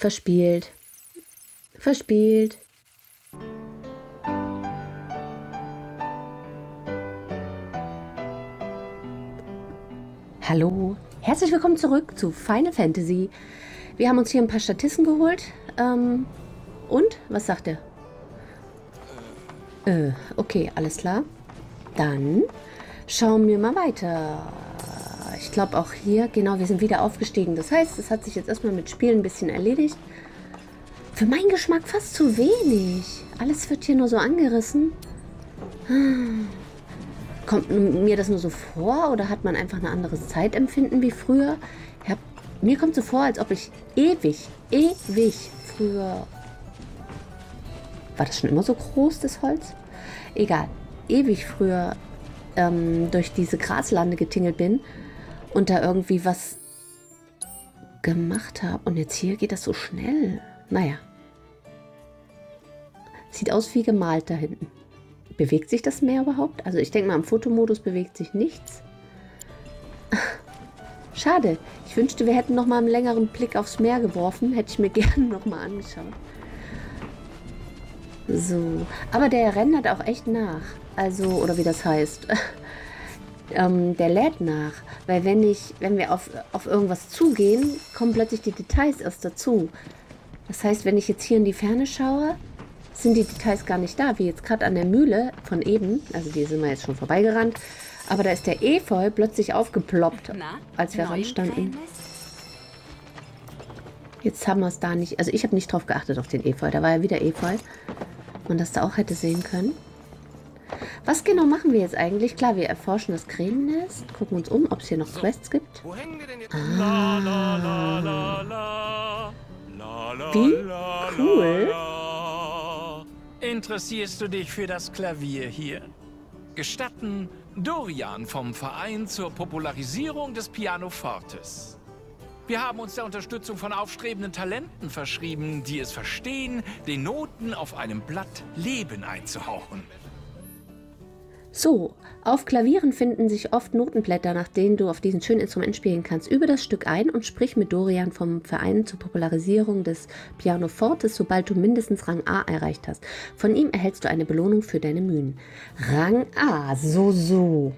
Verspielt. Verspielt. Hallo, herzlich willkommen zurück zu Final Fantasy. Wir haben uns hier ein paar Statisten geholt. Und? Was sagt er? Okay, alles klar. Dann schauen wir mal weiter. Ich glaube auch hier, genau, wir sind wieder aufgestiegen. Das heißt, es hat sich jetzt erstmal mit Spielen ein bisschen erledigt. Für meinen Geschmack fast zu wenig. Alles wird hier nur so angerissen. Kommt mir das nur so vor oder hat man einfach ein anderes Zeitempfinden wie früher? Mir kommt so vor, als ob ich ewig früher... War das schon immer so groß, das Holz? Egal. Ewig früher durch diese Graslande getingelt bin und da irgendwie was gemacht habe. Und jetzt hier geht das so schnell. Naja. Sieht aus wie gemalt da hinten. Bewegt sich das Meer überhaupt? Also ich denke mal, im Fotomodus bewegt sich nichts. Schade. Ich wünschte, wir hätten noch mal einen längeren Blick aufs Meer geworfen. Hätte ich mir gerne noch mal angeschaut. So, aber der rendert auch echt nach, also, oder wie das heißt, der lädt nach, weil wenn wir auf irgendwas zugehen, kommen plötzlich die Details erst dazu. Das heißt, wenn ich jetzt hier in die Ferne schaue, sind die Details gar nicht da, wie jetzt gerade an der Mühle von eben, also die sind wir jetzt schon vorbeigerannt, aber da ist der Efeu plötzlich aufgeploppt, als wir ranstanden. Jetzt haben wir es da nicht, also ich habe nicht drauf geachtet auf den Efeu, da war ja wieder Efeu. Man das da auch hätte sehen können. Was genau machen wir jetzt eigentlich? Klar, wir erforschen das Krähennest, gucken uns um, ob es hier noch Quests gibt. Ah. Wie cool. Interessierst du dich für das Klavier hier? Gestatten, Dorian vom Verein zur Popularisierung des Pianofortes. Wir haben uns der Unterstützung von aufstrebenden Talenten verschrieben, die es verstehen, den Noten auf einem Blatt Leben einzuhauchen. So, auf Klavieren finden sich oft Notenblätter, nach denen du auf diesem schönen Instrument spielen kannst. Übe das Stück ein und sprich mit Dorian vom Verein zur Popularisierung des Pianofortes, sobald du mindestens Rang A erreicht hast. Von ihm erhältst du eine Belohnung für deine Mühen. Rang A, so.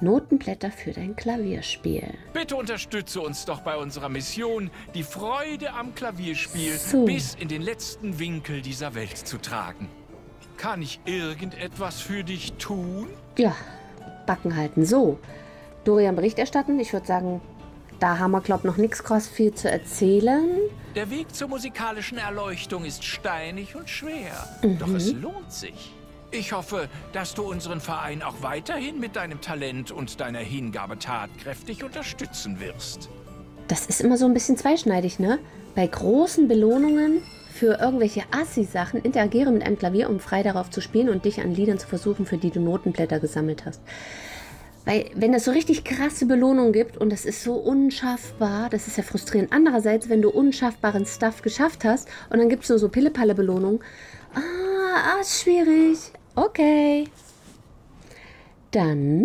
Notenblätter für dein Klavierspiel. Bitte unterstütze uns doch bei unserer Mission, die Freude am Klavierspiel bis in den letzten Winkel dieser Welt zu tragen. Kann ich irgendetwas für dich tun? Ja, Backen halten. So, Dorian Bericht erstatten. Ich würde sagen, da haben wir, glaube ich, noch nichts krass viel zu erzählen. Der Weg zur musikalischen Erleuchtung ist steinig und schwer, doch es lohnt sich. Ich hoffe, dass du unseren Verein auch weiterhin mit deinem Talent und deiner Hingabe tatkräftig unterstützen wirst. Das ist immer so ein bisschen zweischneidig, ne? Bei großen Belohnungen für irgendwelche Assi-Sachen interagiere mit einem Klavier, um frei darauf zu spielen und dich an Liedern zu versuchen, für die du Notenblätter gesammelt hast. Weil, wenn es so richtig krasse Belohnungen gibt und das ist so unschaffbar, das ist ja frustrierend. Andererseits, wenn du unschaffbaren Stuff geschafft hast und dann gibt es nur so Pille-Palle-Belohnungen, ist schwierig. Okay. Dann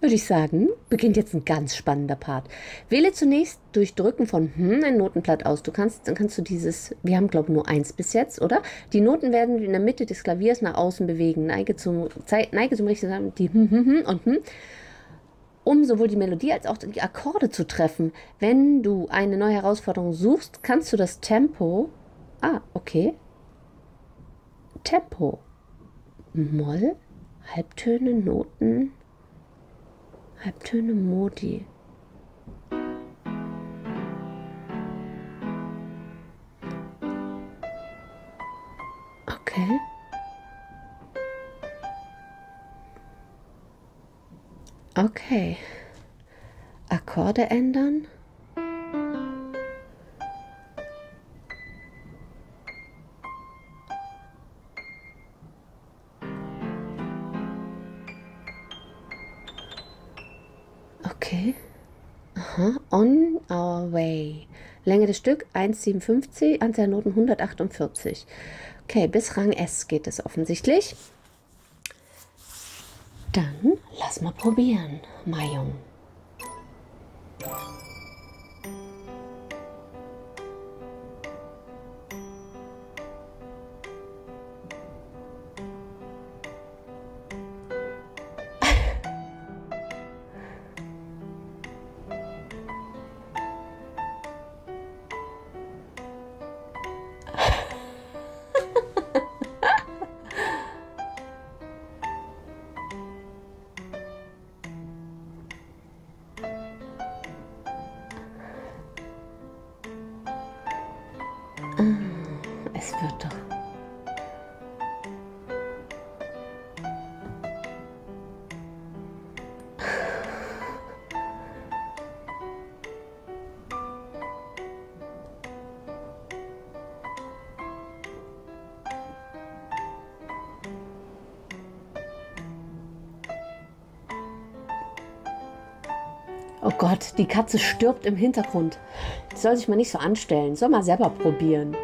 würde ich sagen, beginnt jetzt ein ganz spannender Part. Wähle zunächst durch Drücken von ein Notenblatt aus. Dann kannst du dieses, wir haben glaube ich nur eins bis jetzt, oder? Die Noten werden in der Mitte des Klaviers nach außen bewegen. Neige zum Richten, die um sowohl die Melodie als auch die Akkorde zu treffen. Wenn du eine neue Herausforderung suchst, kannst du das Tempo... Tempo. Moll, Halbtöne, Noten, Halbtöne, Modi. Okay. Okay. Akkorde ändern. On our way. Länge des Stück 1,57, Anzahl Noten 148. Okay, bis Rang S geht es offensichtlich. Dann lass mal probieren, Mayung. wird doch. Oh Gott, die Katze stirbt im Hintergrund. Die soll sich mal nicht so anstellen. Soll mal selber probieren.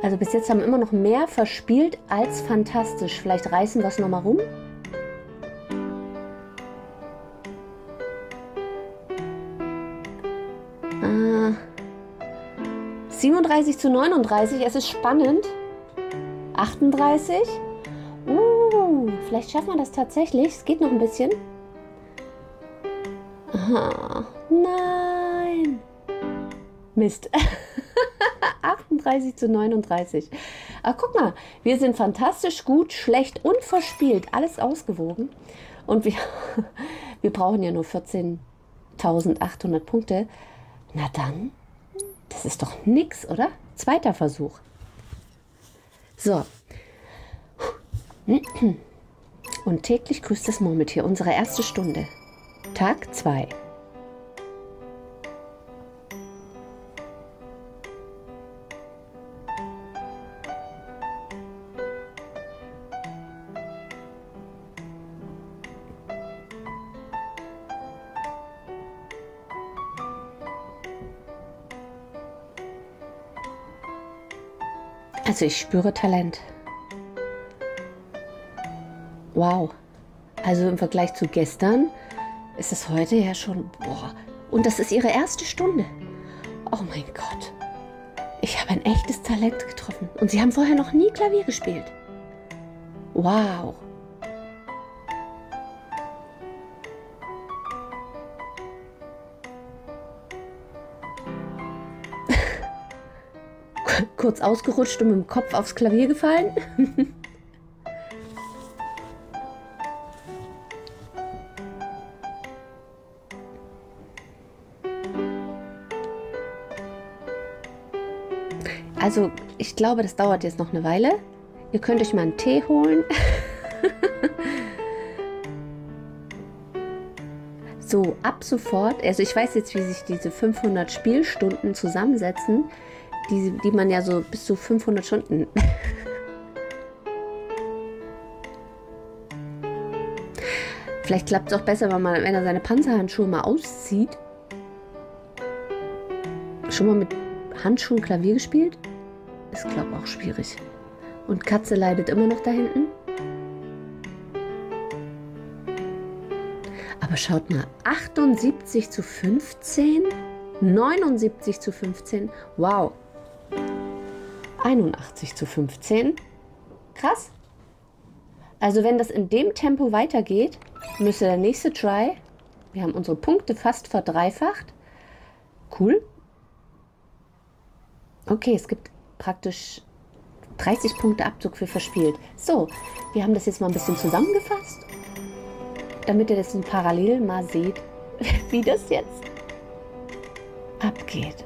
Also bis jetzt haben immer noch mehr verspielt als fantastisch. Vielleicht reißen wir es nochmal rum. Ah, 37:39, es ist spannend. 38. Vielleicht schaffen wir das tatsächlich. Es geht noch ein bisschen. Ah, nein. Mist. 38:39. Ach, guck mal, wir sind fantastisch gut, schlecht und verspielt. Alles ausgewogen. Und wir brauchen ja nur 14.800 Punkte. Na dann, das ist doch nix, oder? Zweiter Versuch. So. Und täglich grüßt das Murmeltier, unsere erste Stunde. Tag 2. Also ich spüre Talent. Wow. Also im Vergleich zu gestern ist es heute ja schon... Boah. Und das ist ihre erste Stunde. Oh mein Gott. Ich habe ein echtes Talent getroffen. Und sie haben vorher noch nie Klavier gespielt. Wow. Kurz ausgerutscht und mit dem Kopf aufs Klavier gefallen. Also, ich glaube, das dauert jetzt noch eine Weile. Ihr könnt euch mal einen Tee holen. So, ab sofort, also ich weiß jetzt, wie sich diese 500 Spielstunden zusammensetzen. Die man ja so bis zu 500 Stunden. Vielleicht klappt es auch besser, wenn er seine Panzerhandschuhe mal auszieht. Schon mal mit Handschuhen Klavier gespielt? Ist, glaube ich, auch schwierig. Und Katze leidet immer noch da hinten. Aber schaut mal, 78:15, 79:15, wow. 81:15. Krass. Also wenn das in dem Tempo weitergeht, müsste der nächste Try. Wir haben unsere Punkte fast verdreifacht. Cool. Okay, es gibt praktisch 30 Punkte Abzug für verspielt. So, wir haben das jetzt mal ein bisschen zusammengefasst, damit ihr das in Parallel mal seht, wie das jetzt abgeht.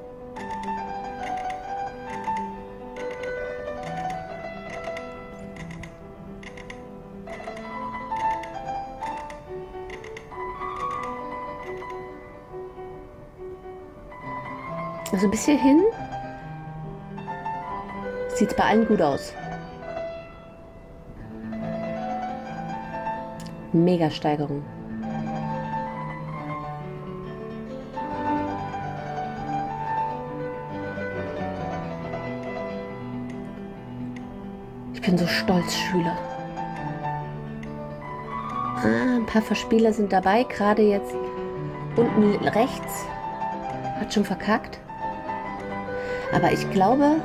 Also ein bisschen hin. Sieht bei allen gut aus. Mega Steigerung. Ich bin so stolz, Schüler. Ah, ein paar Verspieler sind dabei. Gerade jetzt unten rechts hat schon verkackt. Aber ich glaube,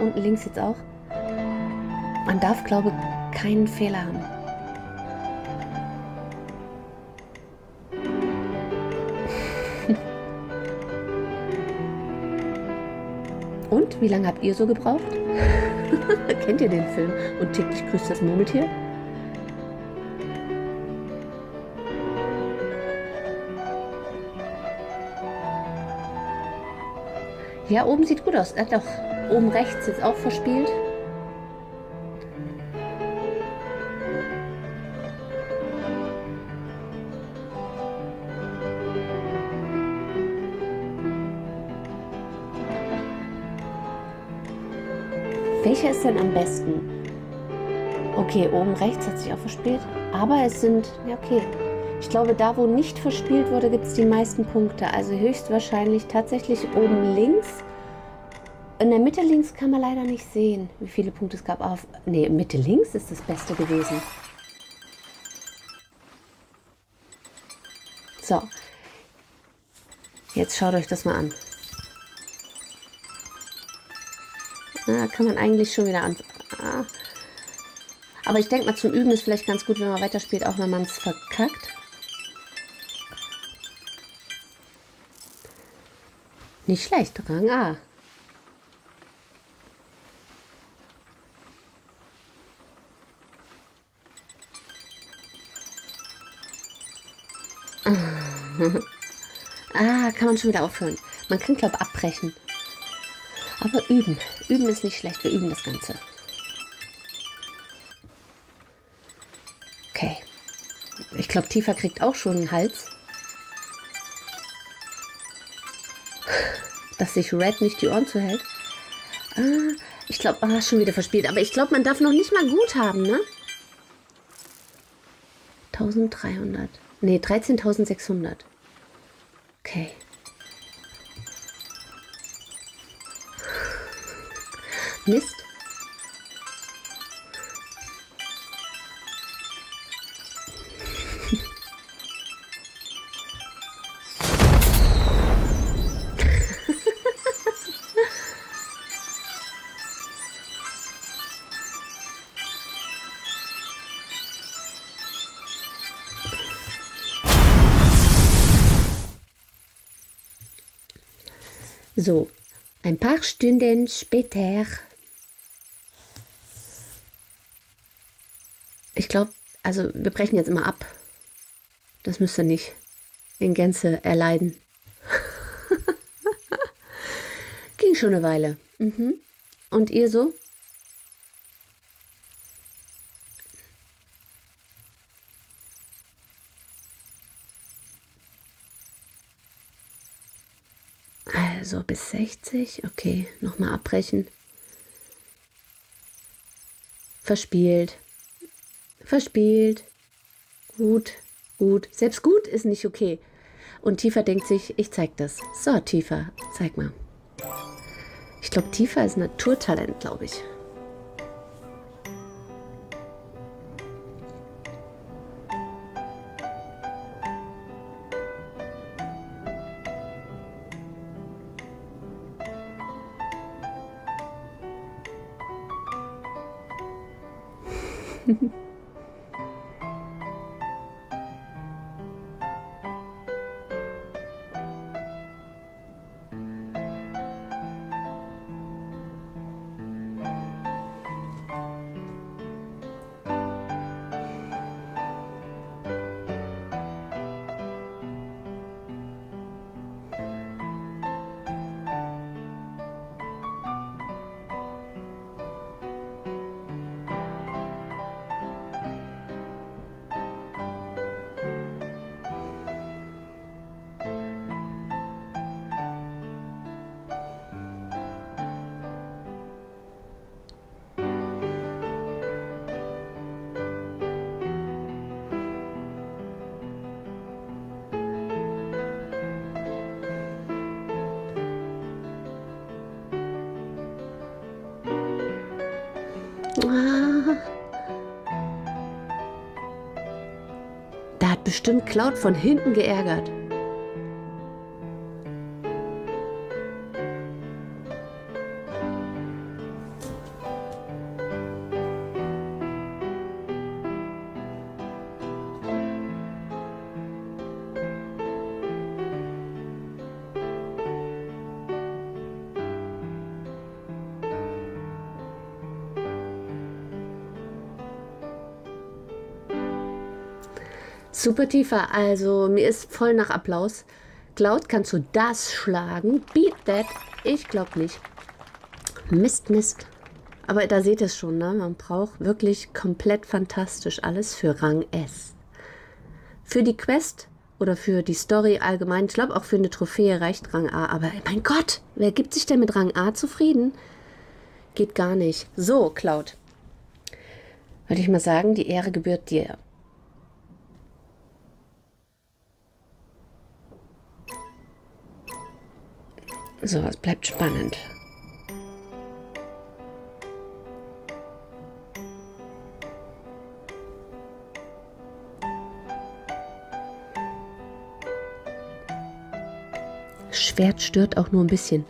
unten links jetzt auch, man darf, glaube ich, keinen Fehler haben. Red, wie lange habt ihr so gebraucht? Kennt ihr den Film? Und täglich grüßt das Murmeltier? Ja, oben sieht gut aus. Er hat auch oben rechts jetzt auch verspielt. Welcher ist denn am besten? Okay, oben rechts hat sich auch verspielt. Aber es sind... Ja, okay. Ich glaube, da wo nicht verspielt wurde, gibt es die meisten Punkte. Also höchstwahrscheinlich tatsächlich oben links. In der Mitte links kann man leider nicht sehen, wie viele Punkte es gab. Auf, nee, Mitte links ist das Beste gewesen. So. Jetzt schaut euch das mal an. Na, kann man eigentlich schon wieder anfangen. Ah. Aber ich denke mal, zum Üben ist vielleicht ganz gut, wenn man weiterspielt, auch wenn man es verkackt. Nicht schlecht, Rang A. Ah, kann man schon wieder aufhören. Man kann, glaube ich, abbrechen. Aber üben. Üben ist nicht schlecht. Wir üben das Ganze. Okay. Ich glaube, Tifa kriegt auch schon einen Hals. Dass sich Red nicht die Ohren zuhält. Ah, ich glaube, schon wieder verspielt. Aber ich glaube, man darf noch nicht mal gut haben, ne? 1300. Ne, 13.600. Okay. Mist. So, ein paar Stunden später. Ich glaube, also wir brechen jetzt immer ab. Das müsst ihr nicht in Gänze erleiden. Ging schon eine Weile. Mhm. Und ihr so? Also bis 60. Okay, nochmal abbrechen. Verspielt. Verspielt. Gut, gut. Selbst gut ist nicht okay. Und Tifa denkt sich, ich zeig das. So, Tifa, zeig mal. Ich glaube, Tifa ist Naturtalent, glaube ich. Da hat bestimmt Cloud von hinten geärgert. Super Tifa, also mir ist voll nach Applaus. Cloud, kannst du das schlagen? Beat that. Ich glaube nicht. Mist. Aber da seht ihr es schon, ne? Man braucht wirklich komplett fantastisch alles für Rang S. Für die Quest oder für die Story allgemein, ich glaube auch für eine Trophäe reicht Rang A. Aber mein Gott, wer gibt sich denn mit Rang A zufrieden? Geht gar nicht. So, Cloud. Wollte ich mal sagen, die Ehre gebührt dir. So, es bleibt spannend. Schwert stört auch nur ein bisschen.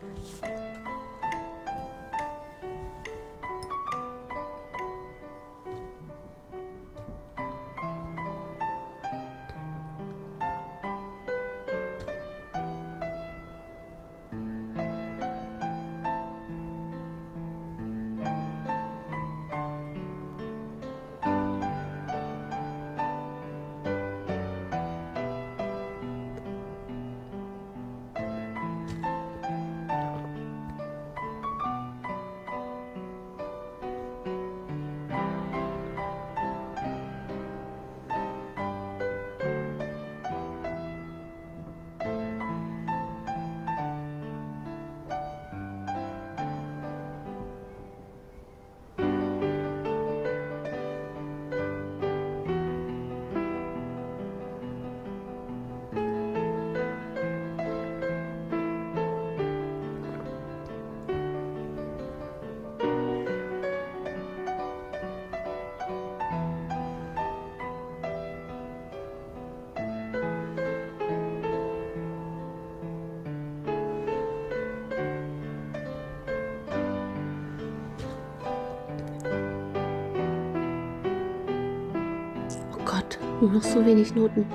Noch so wenig Noten.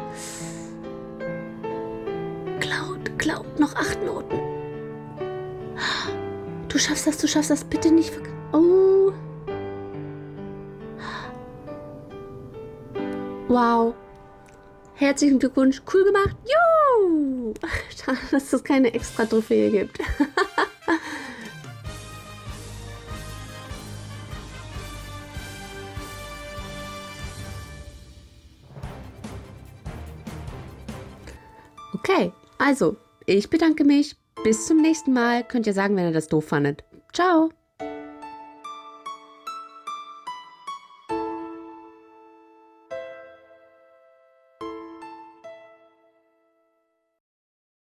Cloud, noch 8 Noten. Du schaffst das, bitte nicht vergessen. Oh. Wow. Herzlichen Glückwunsch, cool gemacht. Jo! Schade, dass es keine extra Trophäe gibt. Okay, also, ich bedanke mich. Bis zum nächsten Mal. Könnt ihr sagen, wenn ihr das doof fandet. Ciao!